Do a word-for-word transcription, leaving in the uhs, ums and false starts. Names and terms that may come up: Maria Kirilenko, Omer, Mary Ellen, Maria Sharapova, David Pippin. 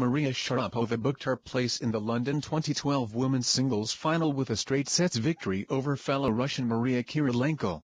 Maria Sharapova booked her place in the London twenty twelve women's singles final with a straight sets victory over fellow Russian Maria Kirilenko.